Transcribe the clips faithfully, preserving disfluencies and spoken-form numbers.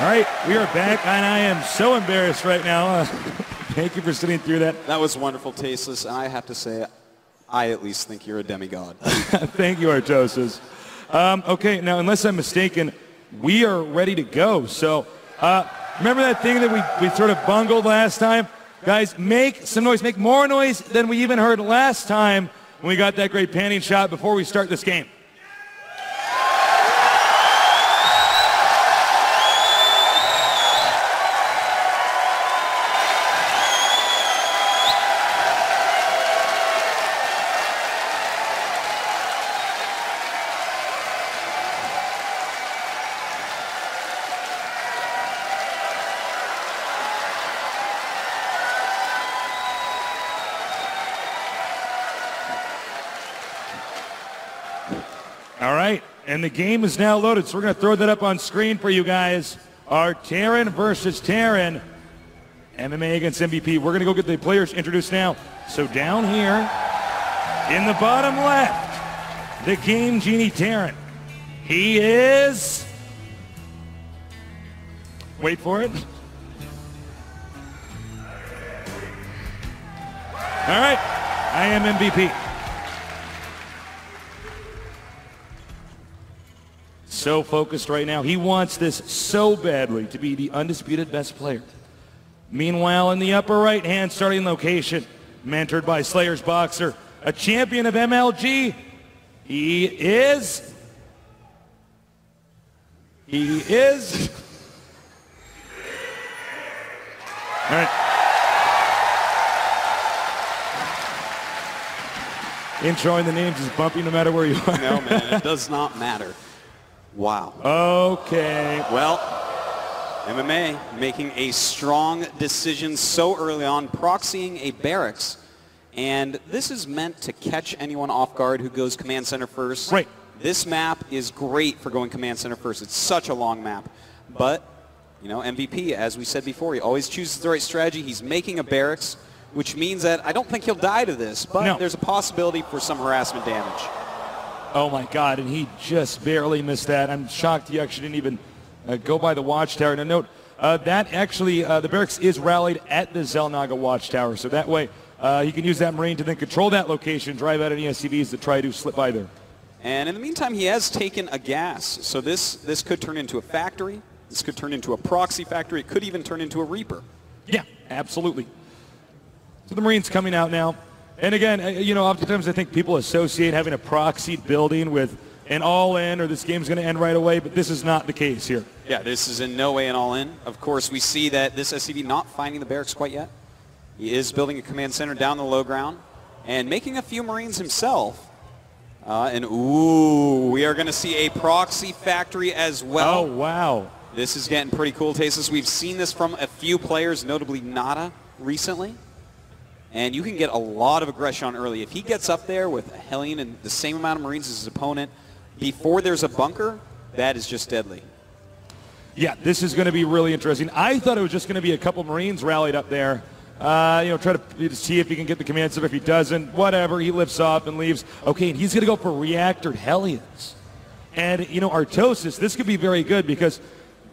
All right, we are back, and I am so embarrassed right now. Uh, thank you for sitting through that. That was wonderful, Tasteless, and I have to say, I at least think you're a demigod. Thank you, Artosis. Um, okay, now, unless I'm mistaken, we are ready to go. So, uh, remember that thing that we, we sort of bungled last time? Guys, make some noise. Make more noise than we even heard last time when we got that great panning shot before we start this game. And the game is now loaded, so we're going to throw that up on screen for you guys. Our Terran versus Terran, M M A against M V P. We're going to go get the players introduced now. So down here, in the bottom left, the Game Genie Terran. He is... Wait for it. All right, I am M V P. So focused right now. He wants this so badly to be the undisputed best player. Meanwhile, in the upper right-hand starting location, mentored by Slayers Boxer, a champion of M L G, he is... He is... All right. Introing the names is bumpy no matter where you are. No, man, it does not matter. Wow. Okay. Well, M M A making a strong decision so early on, proxying a barracks. And this is meant to catch anyone off guard who goes command center first. Right. This map is great for going command center first. It's such a long map. But, you know, M V P, as we said before, he always chooses the right strategy. He's making a barracks, which means that I don't think he'll die to this, but no. There's a possibility for some harassment damage. Oh my God, and he just barely missed that. I'm shocked he actually didn't even uh, go by the watchtower. Now note, uh, that actually, uh, the barracks is rallied at the Xel'Naga watchtower, so that way uh, he can use that Marine to then control that location, drive out any S C Vs that try to slip by there. And in the meantime, he has taken a gas, so this, this could turn into a factory, this could turn into a proxy factory, it could even turn into a Reaper. Yeah, absolutely. So the Marine's coming out now. And again, you know, oftentimes I think people associate having a proxied building with an all-in or this game's going to end right away, but this is not the case here. Yeah, this is in no way an all-in. Of course, we see that this S C V not finding the barracks quite yet. He is building a command center down the low ground and making a few Marines himself. Uh, and ooh, we are going to see a proxy factory as well. Oh, wow. This is getting pretty cool, Tasteless. We've seen this from a few players, notably Nada recently. And you can get a lot of aggression early. If he gets up there with a Hellion and the same amount of Marines as his opponent, before there's a bunker, that is just deadly. Yeah, this is going to be really interesting. I thought it was just going to be a couple Marines rallied up there. Uh, you know, try to see if he can get the command center. If he doesn't, whatever, he lifts off and leaves. Okay, and he's going to go for reactor Hellions. And, you know, Artosis, this could be very good because,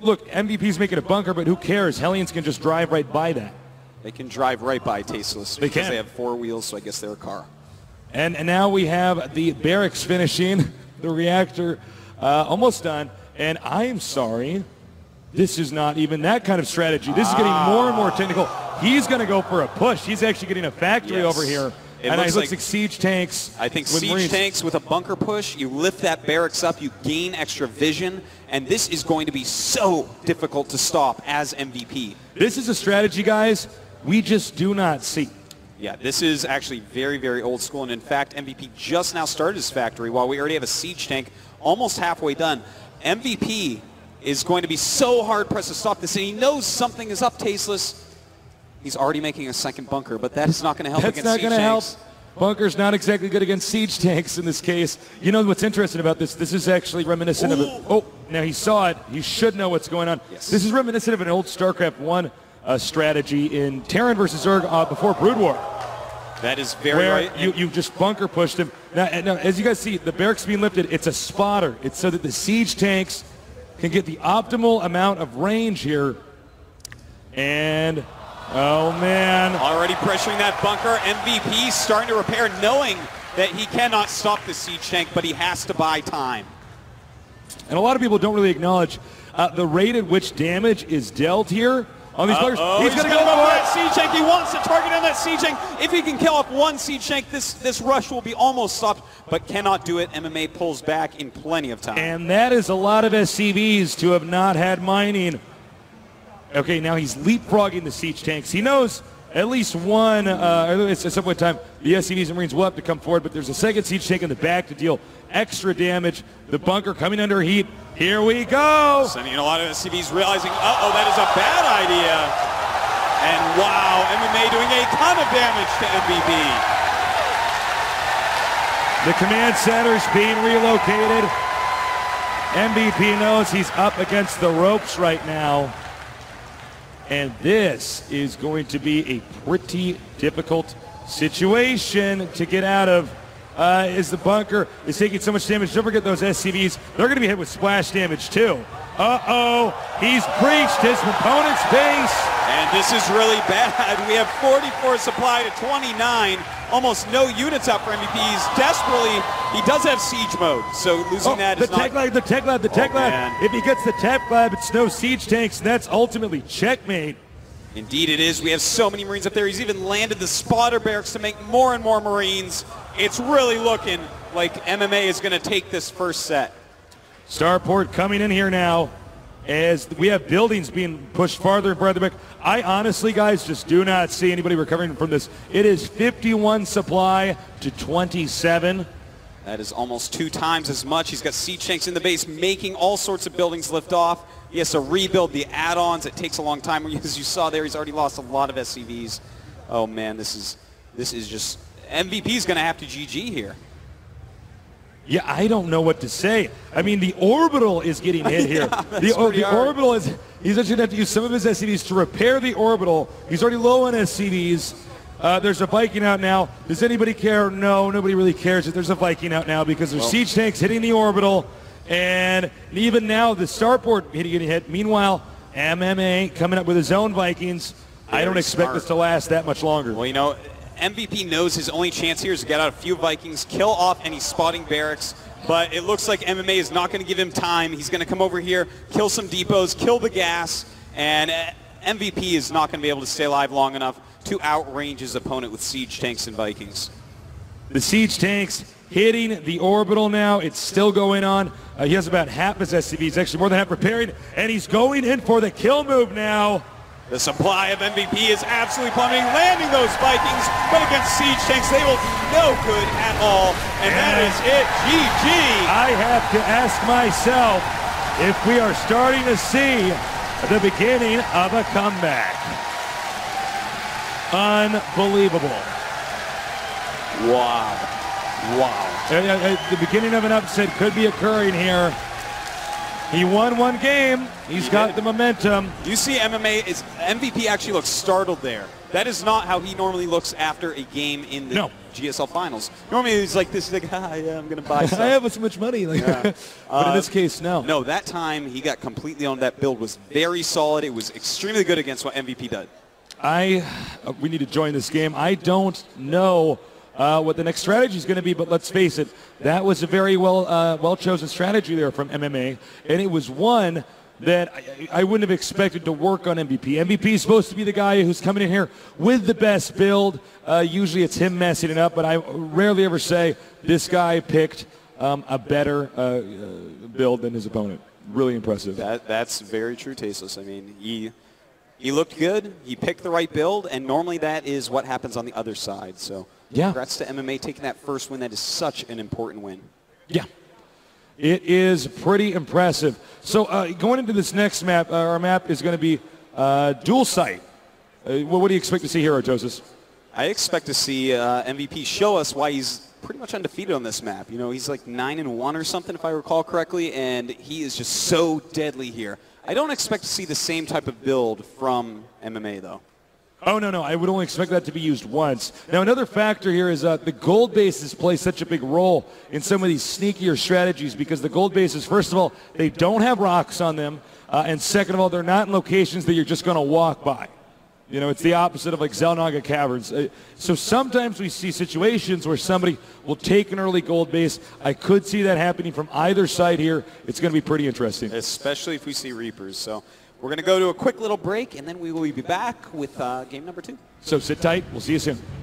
look, M V P's making a bunker, but who cares? Hellions can just drive right by that. They can drive right by Tasteless because they, can. they have four wheels, so I guess they're a car. And, and now we have the barracks finishing, the reactor uh, almost done. And I'm sorry, this is not even that kind of strategy. This ah. is getting more and more technical. He's going to go for a push. He's actually getting a factory yes. over here. It and looks, I, like, looks like siege tanks. I think siege Marines. tanks with a bunker push. You lift that barracks up, you gain extra vision, and this is going to be so difficult to stop as M V P. This is a strategy, guys, we just do not see. Yeah, this is actually very, very old school, and in fact, M V P just now started his factory while we already have a siege tank almost halfway done. M V P is going to be so hard-pressed to stop this, and he knows something is up, Tasteless. He's already making a second bunker, but that is not going to help That's against siege tanks. That's not going to help. Bunker's not exactly good against siege tanks in this case. You know what's interesting about this? This is actually reminiscent Ooh. of... A, oh, now he saw it. He should know what's going on. Yes. This is reminiscent of an old StarCraft one uh, strategy in Terran versus Zerg uh, before Brood War. That is very where right. You, you just bunker pushed him. Now, now, as you guys see, the barracks being lifted, it's a spotter. It's so that the siege tanks can get the optimal amount of range here. And, oh man. Already pressuring that bunker. M V P starting to repair, knowing that he cannot stop the siege tank, but he has to buy time. And a lot of people don't really acknowledge uh, the rate at which damage is dealt here on these uh, players. Oh, he's, he's going to go for that siege tank. He wants to target on that siege tank. If he can kill off one siege tank, this, this rush will be almost stopped, but cannot do it. M M A pulls back in plenty of time. And that is a lot of S C Vs to have not had mining. Okay, now he's leapfrogging the siege tanks. He knows at least one, uh, at some point in time, the S C Vs and Marines will have to come forward, but there's a second siege tank in the back to deal extra damage. The bunker coming under heat. Here we go! Sending in a lot of S C Vs realizing, uh-oh, that is a bad idea. And wow, M M A doing a ton of damage to M V P. The command center's being relocated. M V P knows he's up against the ropes right now. And this is going to be a pretty difficult situation to get out of. Uh, is the bunker is taking so much damage. Don't forget those S C Vs. They're going to be hit with splash damage too. Uh-oh, he's breached his opponent's base. And this is really bad. We have forty-four supply to twenty-nine. Almost no units up for M V P. He's desperately, he does have siege mode, so losing oh, that is the not... Tech-lad, the tech lab, the oh, tech lab. Man. If he gets the tech lab, it's no siege tanks, and that's ultimately checkmate. Indeed it is. We have so many Marines up there. He's even landed the spotter barracks to make more and more Marines. It's really looking like M M A is going to take this first set. Starport coming in here now as we have buildings being pushed farther and farther back. I honestly, guys, just do not see anybody recovering from this. It is fifty-one supply to twenty-seven. That is almost two times as much. He's got siege tanks in the base making all sorts of buildings lift off. He has to rebuild the add-ons. It takes a long time. As you saw there, he's already lost a lot of S C Vs. Oh, man, this is, this is just... M V P's going to have to G G here. Yeah, I don't know what to say. I mean, the orbital is getting hit here. yeah, the oh, the orbital is... He's actually going to have to use some of his S C Vs to repair the orbital. He's already low on S C Vs. Uh, there's a Viking out now. Does anybody care? No, nobody really cares if there's a Viking out now because there's well. siege tanks hitting the orbital. And even now, the starport hitting getting hit. Meanwhile, M M A coming up with his own Vikings. Very I don't expect smart. this to last that much longer. Well, you know... M V P knows his only chance here is to get out a few Vikings, kill off any spotting barracks, but it looks like M M A is not going to give him time. He's going to come over here, kill some depots, kill the gas, and M V P is not going to be able to stay alive long enough to outrange his opponent with siege tanks and Vikings. The siege tanks hitting the orbital now. It's still going on. Uh, he has about half his S C Vs, he's actually more than half repairing, and he's going in for the kill move now. The supply of M V P is absolutely plummeting, landing those Vikings, but against siege tanks, they will do no good at all. And yeah. that is it, G G. I have to ask myself if we are starting to see the beginning of a comeback. Unbelievable. Wow, wow. The beginning of an upset could be occurring here. He won one game. He's got the momentum. You see M M A, is, M V P actually looks startled there. That is not how he normally looks after a game in the no. G S L Finals. Normally he's like this, he's like, ah, yeah, I'm going to buy stuff. I have so much money. Like, yeah. But uh, in this case, no. No, that time he got completely owned. That build was very solid. It was extremely good against what M V P did. I, uh, we need to join this game. I don't know Uh, what the next strategy is going to be, but let's face it, that was a very well, uh, well-chosen strategy there from M M A, and it was one that I, I wouldn't have expected to work on M V P. M V P is supposed to be the guy who's coming in here with the best build. Uh, usually it's him messing it up, but I rarely ever say this guy picked um, a better uh, build than his opponent. Really impressive. That, that's very true, Tasteless. I mean, he... He looked good, he picked the right build, and normally that is what happens on the other side. So yeah. Congrats to M M A taking that first win. That is such an important win. Yeah, it is pretty impressive. So uh, going into this next map, uh, our map is going to be uh, Dual Sight. Uh, what do you expect to see here, Artosis? I expect to see uh, M V P show us why he's pretty much undefeated on this map. You know, he's like nine and one or something, if I recall correctly, and he is just so deadly here. I don't expect to see the same type of build from M M A, though. Oh, no, no, I would only expect that to be used once. Now, another factor here is uh, the gold bases play such a big role in some of these sneakier strategies because the gold bases, first of all, they don't have rocks on them, uh, and second of all, they're not in locations that you're just going to walk by. You know, it's the opposite of like Xel'Naga Caverns. Uh, so sometimes we see situations where somebody will take an early gold base. I could see that happening from either side here. It's going to be pretty interesting. Especially if we see Reapers. So we're going to go to a quick little break, and then we will be back with uh, game number two. So sit tight. We'll see you soon.